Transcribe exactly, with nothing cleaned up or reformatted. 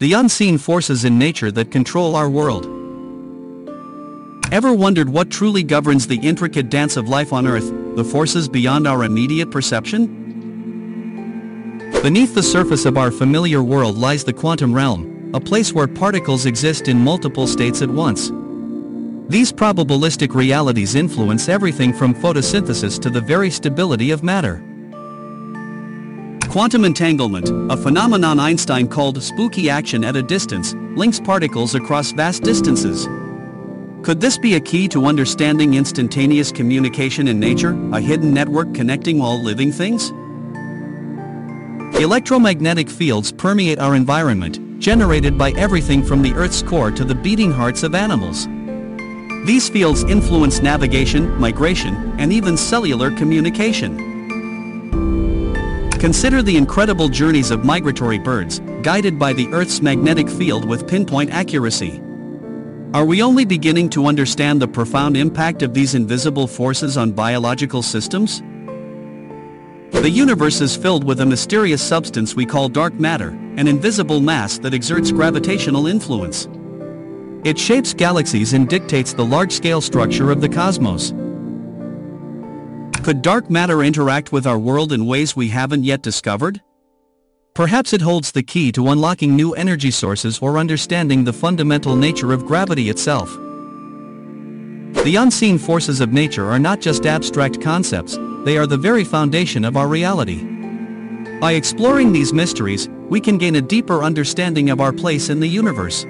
The unseen forces in nature that control our world. Ever wondered what truly governs the intricate dance of life on Earth, the forces beyond our immediate perception? Beneath the surface of our familiar world lies the quantum realm, a place where particles exist in multiple states at once. These probabilistic realities influence everything from photosynthesis to the very stability of matter. Quantum entanglement, a phenomenon Einstein called spooky action at a distance, links particles across vast distances. Could this be a key to understanding instantaneous communication in nature, a hidden network connecting all living things? Electromagnetic fields permeate our environment, generated by everything from the Earth's core to the beating hearts of animals. These fields influence navigation, migration, and even cellular communication. Consider the incredible journeys of migratory birds, guided by the Earth's magnetic field with pinpoint accuracy. Are we only beginning to understand the profound impact of these invisible forces on biological systems? The universe is filled with a mysterious substance we call dark matter, an invisible mass that exerts gravitational influence. It shapes galaxies and dictates the large-scale structure of the cosmos. Could dark matter interact with our world in ways we haven't yet discovered? Perhaps it holds the key to unlocking new energy sources or understanding the fundamental nature of gravity itself. The unseen forces of nature are not just abstract concepts, they are the very foundation of our reality. By exploring these mysteries, we can gain a deeper understanding of our place in the universe.